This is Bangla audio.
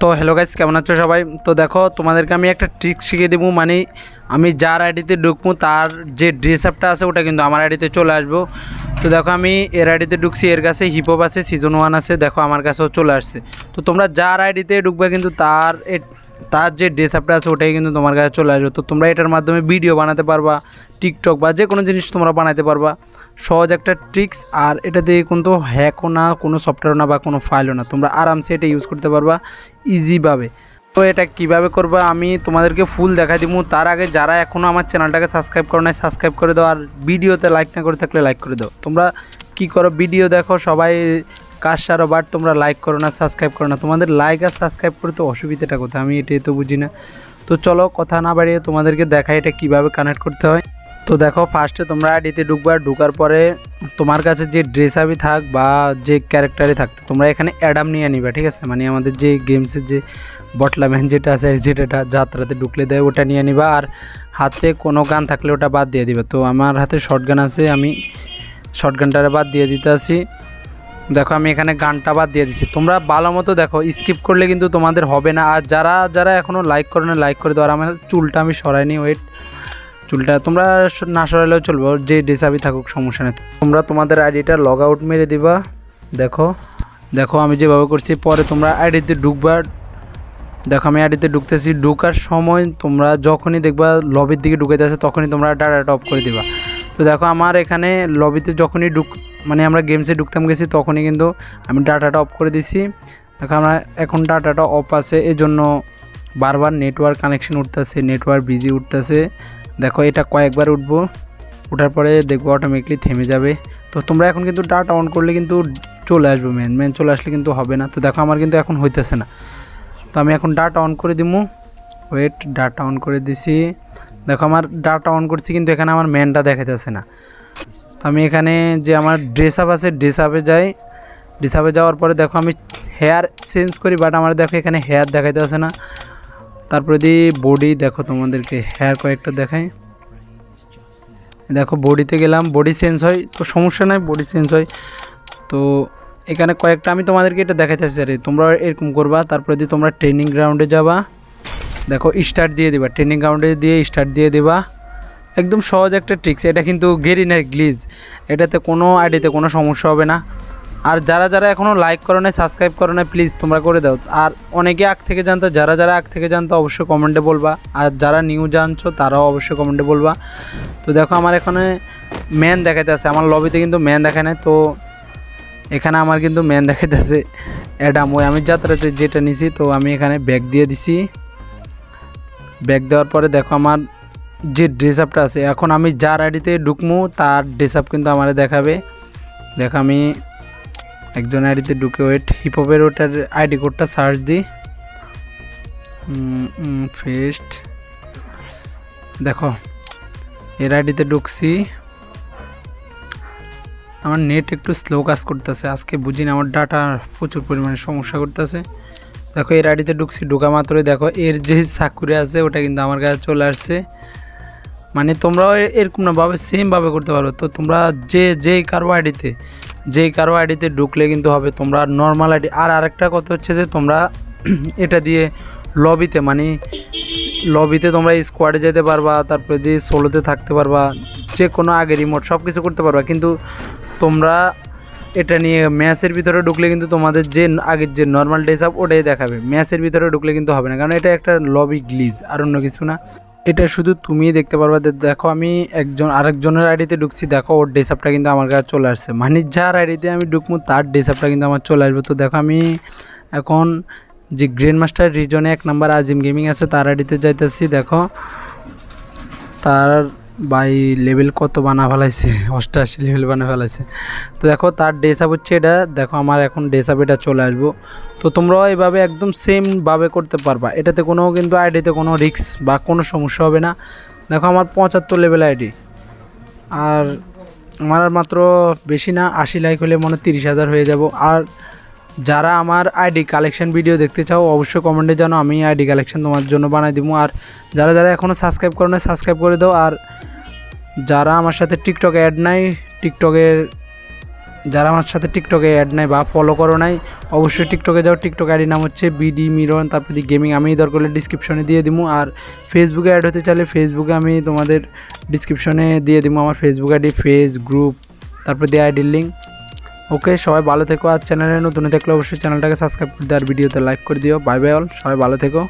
तो हेलो गाइस केमन आछो सबाई। तो देखो तुम्हादेरके आमी एकटा ट्रिक शिखिये देबो। माने आमी जार आईडीते ढुकबो तार जे ड्रेस अपटा आछे ओटा किन्तु आमार आईडीते चले आसबो। तो देखो आमी एर आईडीते ढुकছি, एर কাছে হিপ হপ আছে, সিজন 1 আছে, দেখো আমার কাছেও চলে আসছে। তো তোমরা जार आईडीते ঢুকবা কিন্তু তার যে ড্রেস আপটা আছে ওটাই কিন্তু তোমার কাছে চলে আসবে। তো তোমরা এটার মাধ্যমে ভিডিও বানাতে পারবা, টিকটক বা যে কোনো জিনিস তোমরা বানাইতে পারবা। সহজ একটা ট্রিক্স। আর এটা দিয়ে কিন্তু হ্যাকও না, কোনো সফটওয়্যারও না বা কোনো ফাইলও না, তোমরা আরামসে এটা ইউজ করতে পারবা ইজিভাবে। তো এটা কিভাবে করবা আমি তোমাদেরকে ফুল দেখাই দিমু। তার আগে যারা এখনো আমার চ্যানেলটাকে সাবস্ক্রাইব করো নাই সাবস্ক্রাইব করে দাও, আর ভিডিওতে লাইক না করে থাকলে লাইক করে দাও। তোমরা কি করো, ভিডিও দেখো সবাই কাশারও, বাট তোমরা লাইক করো না সাবস্ক্রাইব করো না। তোমাদের লাইক আর সাবস্ক্রাইব করতে অসুবিধাটা কোথায় আমি এটাই তো বুঝি না। তো চলো কথা না বাড়িয়ে তোমাদেরকে দেখাই এটা কিভাবে কানেক্ট করতে হয়। तो देखो फार्ष्टे तुम्हारा आईडी ढुकबा, ढुकार परे तुम्हार काছে যে ড্রেস আবি থাক বা যে ক্যারেক্টারই থাক তোমরা এখানে অ্যাডাম নিয়ে নিবা, ঠিক আছে। মানে আমাদের যে গেমসের যে বটলা ম্যান যেটা আছে, যেটা যাত্রাতে ঢুকলে দেয় ওটা নিয়ে নিবা। আর হাতে কোনো গান থাকলে ওটা বাদ দিয়ে দিবা। তো আমার হাতে শর্টগান আছে, আমি শর্টগানটারে বাদ দিয়ে দিতেছি। দেখো আমি এখানে গানটা বাদ দিয়ে দিছি। তোমরা ভালো মতো দেখো, স্কিপ করলে কিন্তু তোমাদের হবে না। আর যারা যারা এখনো লাইক করে না লাইক করে দাও। আর আমার চুলটা আমি সরাইনি, ওয়েট চুলটা তোমরা না সরাইলেও চলবে, যে ডেসাবি থাকুক সমস্যা নেই। তোমরা তোমাদের আইডিটা লগ আউট মেরে দিবা। দেখো দেখো আমি যেভাবে করছি, পরে তোমরা আইডিতে ঢুকবা। দেখো আমি আইডিতে ঢুকতেছি, ঢুকার সময় তোমরা যখনই দেখবা লবির দিকে ঢুকে যাচ্ছে তখনই তোমরা ডাটা অফ করে দিবা। তো দেখো আমার এখানে লবিতে যখনই মানে আমরা গেমসে ঢুকতাম গেছি তখনই কিন্তু আমি ডাটাটা অফ করে দিছি। দেখো আমরা এখন ডাটাটা অফ আছে, এজন্য বারবার নেটওয়ার্ক কানেকশন উঠতেছে, নেটওয়ার্ক বিজি উঠতেছে। দেখো এটা কয়েকবার উঠবো, উঠার পরে দেখবো অটোমেটিকলি থেমে যাবে। তো তোমরা এখন কিন্তু ডাটা অন করলে কিন্তু চলে আসবে, মেন চলে আসলে কিন্তু হবে না। তো দেখো আমার কিন্তু এখন হইতেছে না। তো আমি এখন ডাটা অন করে দিবো, ওয়েট ডাটা অন করে দিছি। দেখো আমার ডাটা অন করছি কিন্তু এখানে আমার মেনটা দেখাইতেছে না। তো আমি এখানে যে আমার ড্রেস আপ আছে ড্রেস আপে যাই, ড্রেস আপে যাওয়ার পরে দেখো আমি হেয়ার চেঞ্জ করি, বাট আমার দেখো এখানে হেয়ার দেখাইতেছে না। তারপরে দি বডি, দেখো তোমাদেরকে হেয়ার কয়েকটা দেখায়। দেখো বডিতে গেলাম, বডি চেঞ্জ হয়, তো সমস্যা নাই বডি চেঞ্জ হয়। তো এখানে কয়েকটা আমি তোমাদেরকে এটা দেখাইতেছি, আরে তোমরা এরকম করবা। তারপরে দি তোমরা ট্রেনিং গ্রাউন্ডে যাবা, দেখো স্টার্ট দিয়ে দিবা, ট্রেনিং গ্রাউন্ডে দিয়ে স্টার্ট দিয়ে দিবা। একদম সহজ একটা ট্রিক্স এটা, কিন্তু গেরিনার গ্লিজ, এটাতে কোনো আইডিতে কোনো সমস্যা হবে না। আর যারা যারা এখনও লাইক করো না সাবস্ক্রাইব করো না প্লিজ তোমরা করে দাও। আর অনেকে আগ থেকে জানতো, যারা যারা আগ থেকে জানতো অবশ্যই কমেন্টে বলবা, আর যারা নিউ জানছো তারাও অবশ্যই কমেন্টে বলবা। তো দেখো আমার এখানে ম্যান দেখাইতেছে, আমার লবিতে কিন্তু ম্যান দেখায় না। তো এখানে আমার কিন্তু ম্যান দেখাইতেছে অ্যাডাম, ওই আমি যাত্রাতে যেটা নিছি। তো আমি এখানে ব্যাগ দিয়ে দিছি, ব্যাগ দেওয়ার পরে দেখো আমার যে ড্রেস আপটা আছে, এখন আমি যার আইডিতে ঢুকমু তার ড্রেস আপ কিন্তু আমার দেখাবে। দেখো আমি একজন আইডিতে ঢুকে, ওয়েট হিপহপের ওটার আইডি কোডটা সার্চ দিই, ফেস্ট। দেখো এর আইডিতে ঢুকছি, আমার নেট একটু স্লো কাজ করতেছে আজকে, বুঝি না, আমার ডাটা প্রচুর পরিমাণে সমস্যা করতেছে। দেখো এর আইডিতে ঢুকছি, ঢোকা মাত্রই দেখো এর যে সাকুরে আছে ওটা কিন্তু আমার কাছে চলে আসছে। মানে তোমরাও এরকম না ভাবে সেমভাবে করতে পারো। তো তোমরা যে কারো আইডিতে ঢুকলে কিন্তু হবে, তোমরা নর্মাল আইডি। আর আরেকটা কথা হচ্ছে যে তোমরা এটা দিয়ে লবিতে, মানে লবিতে তোমরা স্কোয়াডে যেতে পারবা, তারপরে দিয়ে সোলোতে থাকতে পারবা, যে কোনো আগে রিমোট সব কিছু করতে পারবা। কিন্তু তোমরা এটা নিয়ে ম্যাচের ভিতরে ঢুকলে কিন্তু তোমাদের যে আগের যে নর্মাল ড্রেস আপ ওটাই দেখাবে, ম্যাচের ভিতরে ঢুকলে কিন্তু হবে না, কারণ এটা একটা লবি গ্লিজ আর অন্য কিছু না, এটা শুধু তুমিই দেখতে পারবা। দেখো আমি আরেকজনের আইডিতে ঢুকছি, দেখো ওর ড্রেসআপটা কিন্তু আমার কাছে চলে আসছে, মানে যার আইডিতে আমি ঢুকবো তার ড্রেসআপটা কিন্তু আমার চলে আসবে। তো দেখো আমি এখন যে গ্র্যান্ড মাস্টার রিজনে 1 নম্বর আজিম গেমিং আছে তার আইডিতে যাইতেছি। দেখো তার বাই লেভেল কত বানা ফেলাইছে, 88 লেভেল বানা ফেলাইছে। তো দেখো তার ড্রেসআপ হচ্ছে এটা, দেখো আমার এখন ড্রেসআপ এটা চলে আসবো। তো তোমরাও এইভাবে একদম সেমভাবে করতে পারবা, এটাতে কোনো কিন্তু আইডিতে কোনো রিস্ক বা কোনো সমস্যা হবে না। দেখো আমার 75 লেভেল আইডি, আর আমার মাত্র বেশি না 80 লাইক হলে মনে 30,000 হয়ে যাব। আর যারা আমার আইডি কালেকশন ভিডিও দেখতে চাও অবশ্যই কমেন্টে জানাও, আমি আইডি কালেকশন তোমার জন্য বানাই দিব। আর যারা যারা এখনও সাবস্ক্রাইব করো না সাবস্ক্রাইব করে দাও। আর যারা আমার সাথে টিকটকে অ্যাড নাই, টিকটকের যারা আমার সাথে টিকটকে অ্যাড নাই বা ফলো করো নাই অবশ্যই টিকটকে যাও। টিকটক আইডি নাম হচ্ছে বিডি মিরন তারপর দি গেমিং, আমি দরকার হলে ডিসক্রিপশনে দিয়ে দিব। আর ফেসবুকে অ্যাড হতে চাইলে ফেসবুকে আমি তোমাদের ডিসক্রিপশনে দিয়ে দিব আমার ফেসবুক আইডি, ফেস গ্রুপ, তারপর দি আইডির লিঙ্ক। ওকে, সবাই ভালো থেকো। আর চ্যানেলে নতুন থাকলে অবশ্যই চ্যানেলটাকে সাবস্ক্রাইব করে দিও আর ভিডিওতে লাইক করে দিও। বাই বাই অল, সবাই ভালো থেকো।